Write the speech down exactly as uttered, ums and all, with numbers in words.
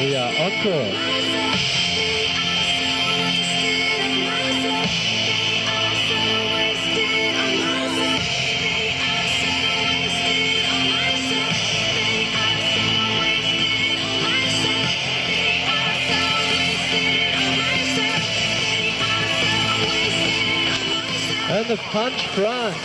We are Encore. And the punch front.